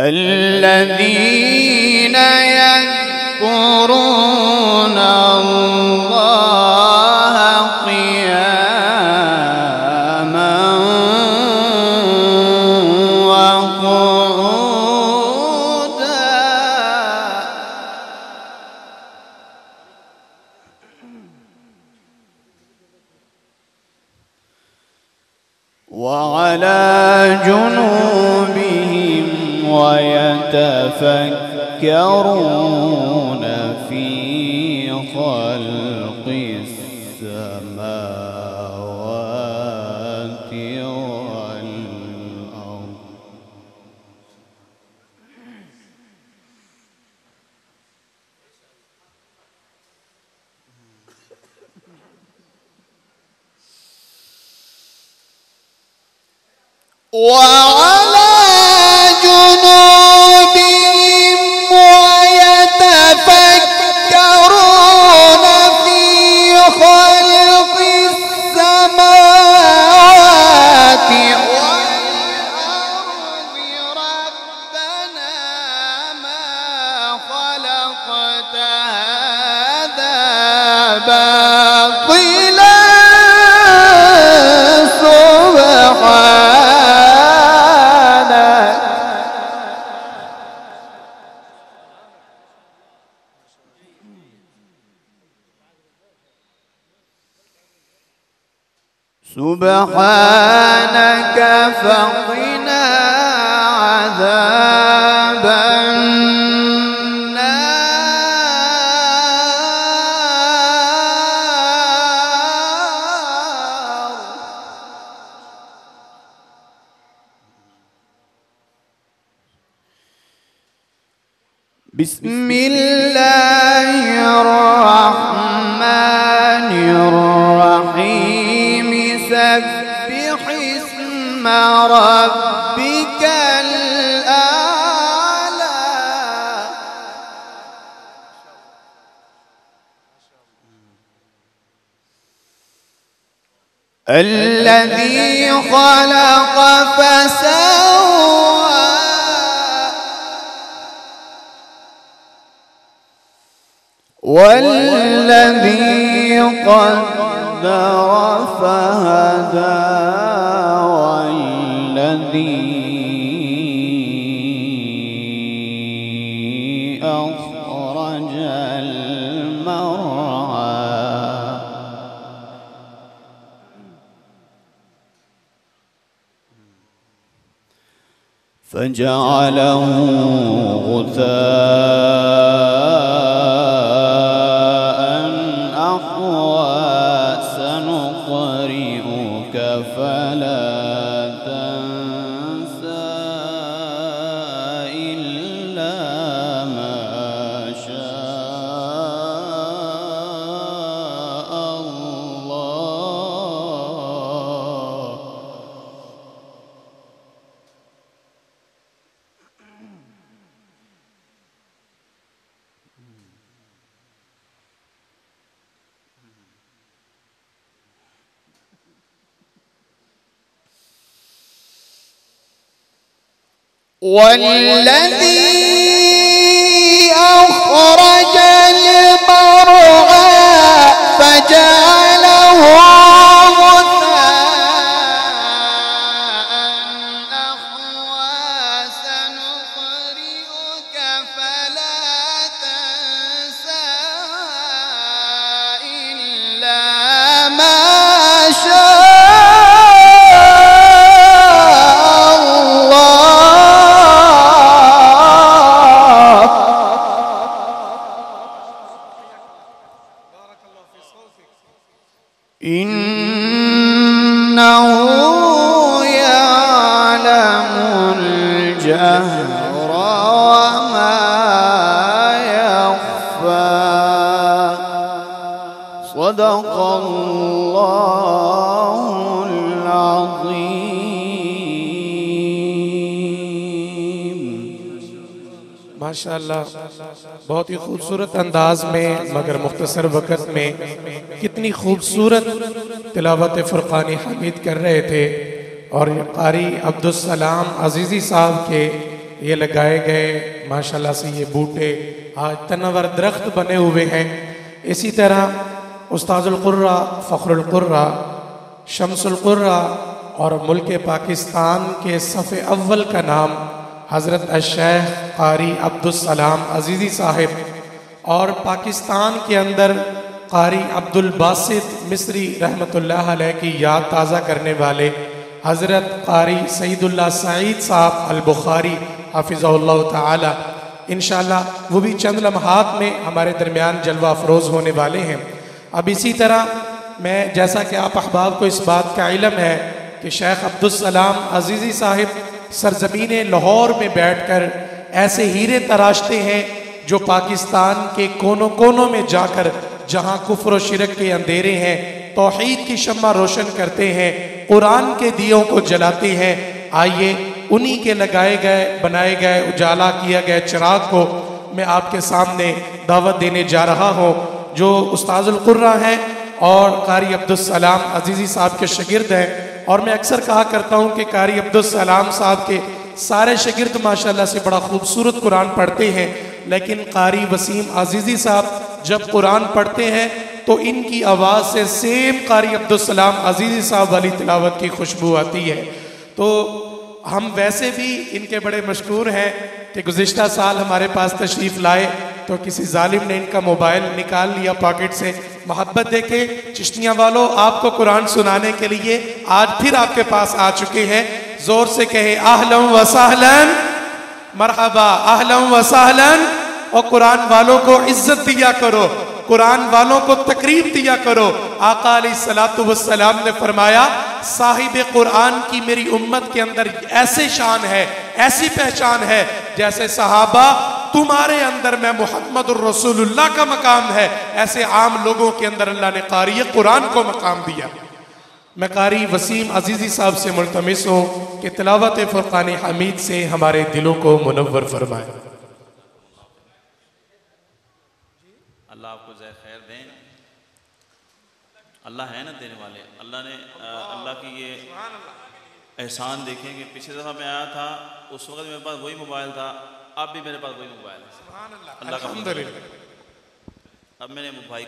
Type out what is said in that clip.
الذين يذكرون الله قياما وقعودا وعلى جنوبهم ويتفكرون في خلق السماوات والأرض وعلى جنوبهم ويتفكرون في خلق السماوات والأرض ربنا ما خلقت هذا باطلا سبحانك سبحانك فقنا عذاب النار بسم الله الرحمن الرحيم سبح اسم ربك الأعلى الذي خلق فسوى والذي قدر فهدى والذي أخرج المرعى فجعله غثاء أحوى سنقرئك فلا تنسى إلا ما شاء الله والذي أخرج المرعى فجعله غثاء أحوى سنقرئك فلا تنسى إلا ما شاء صدق الله العظیم. ماشاءاللہ بہت ہی خوبصورت انداز میں مگر مختصر وقت میں کتنی خوبصورت تلاوت فرقان حمید کر رہے تھے اور قاری عبدالسلام عزیزی صاحب کے یہ لگائے گئے ماشاءاللہ سے یہ بوٹے آج تنور درخت بنے ہوئے ہیں. اسی طرح استاذ القرہ فخر القرہ شمس القرہ اور ملک پاکستان کے صف اول کا نام حضرت الشیخ قاری عبدالسلام عزیزی صاحب اور پاکستان کے اندر قاری عبدالباسط مصری رحمت اللہ علیہ کی یاد تازہ کرنے والے حضرت قاری سید اللہ سعید صاحب البخاری حفظہ اللہ تعالی انشاءاللہ وہ بھی چند لمحات میں ہمارے درمیان جلوہ افروز ہونے والے ہیں. اب اسی طرح میں جیسا کہ آپ احباب کو اس بات کا علم ہے کہ شیخ عبدالسلام عزیزی صاحب سرزمین لاہور میں بیٹھ کر ایسے ہیرے تراشتے ہیں جو پاکستان کے کونوں کونوں میں جا کر جہاں کفر و شرک کے اندھیرے ہیں توحید کی شمع روشن کرتے ہیں قرآن کے دیوں کو جلاتے ہیں. آئیے انہی کے لگائے گئے بنائے گئے اجالا کیا گئے چراغ کو میں آپ کے سامنے دعوت دینے جا رہا ہوں جو استاذ القرہ ہیں اور قاری عبدالسلام عزیزی صاحب کے شاگرد ہیں. اور میں اکثر کہا کرتا ہوں کہ قاری عبدالسلام صاحب کے سارے شاگرد ماشاءاللہ سے بڑا خوبصورت قرآن پڑھتے ہیں لیکن قاری وسیم عزیزی صاحب جب قرآن پڑھتے ہیں تو ان کی آواز سے سیم قاری عبدالسلام عزیزی صاحب والی تلاوت کی خوشبو آتی ہے. تو ہم ویسے بھی ان کے بڑے مشکور ہیں کہ گزشتہ سال ہمارے پاس تشریف لائے تو کسی ظالم نے ان کا موبائل نکال لیا پاکٹ سے. محبت دیکھیں چشتیاں والوں آپ کو قرآن سنانے کے لیے آج پھر آپ کے پاس آ چکے ہیں. زور سے کہیں اہلا و سہلا مرحبا اہلا و سہلا. اور قرآن والوں کو عزت دیا کرو قرآن والوں کو تقریب دیا کرو. آقا علیہ السلام نے فرمایا صاحب قرآن کی میری امت کے اندر ایسے شان ہے ایسی پہچان ہے جیسے صحابہ تمہارے اندر میں محمد الرسول اللہ کا مقام ہے. ایسے عام لوگوں کے اندر اللہ نے قاری قرآن کو مقام دیا. میں قاری وسیم عزیزی صاحب سے ملتمس ہوں کہ تلاوت فرقان حمید سے ہمارے دلوں کو منور فرمائے. اللہ آپ کو ذائق خیر دیں. اللہ ہے نا دینے والے. اللہ نے اللہ کی یہ احسان دیکھیں کہ پچھلے دفعہ میں آیا تھا اس وقت میرے پاس وہی موبائل تھا اب بھی میرے پاس وہی موبائل ہے. الحمدللہ اب میں نے بھائی